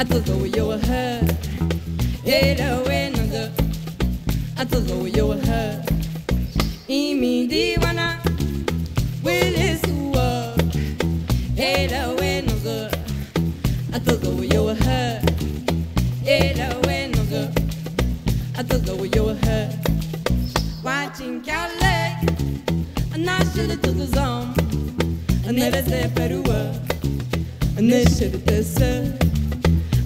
I thought you were her. Imidiwana, will is war. Ela we no go. I thought you were her. Ela we no go. I thought you were her. Watching Calais, and I should have took a zone. I never said Perua, and they should have tested.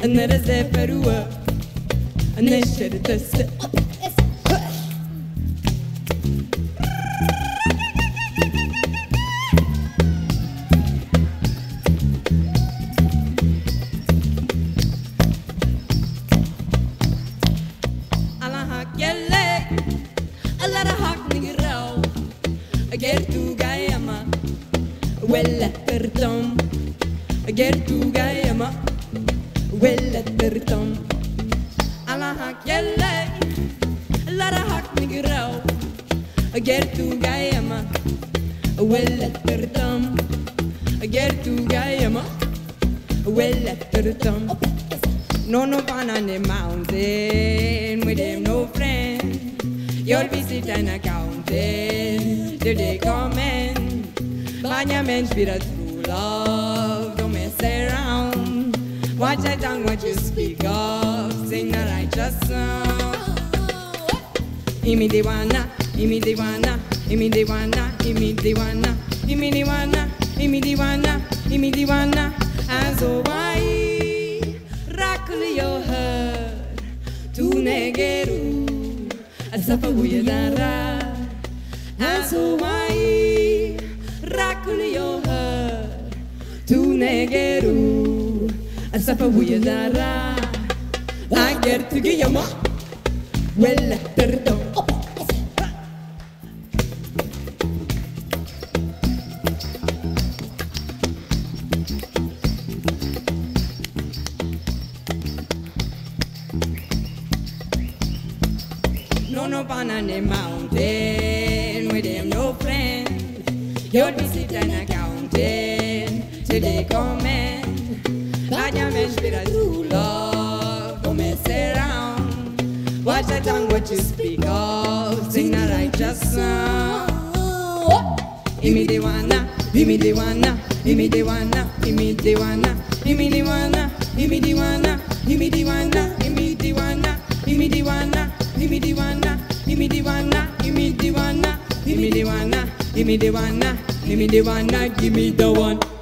I never said Perua, and they should have tested. I get to Guyama, well, at the return. I get to Guyama, well, at the return. No fun on the mountain, with them no friend. You'll visit an accountant, till they come in. Banyamen spirit through love, don't mess around. Watch that tongue, what you speak of, sing the righteous song. Imidiwana, as a why, rakuli your her, tunegeru, as a puyadara, as a why. Tunegeru, asapa wiyadara. I get to Guyama, well at the return. No banana mountain, with them no friend. You'll be sitting and counting till they come in. Banyamen spirit through love, don't mess around. Watch the tongue, what you speak of, sing the righteous song. Imidiwana, give me the one.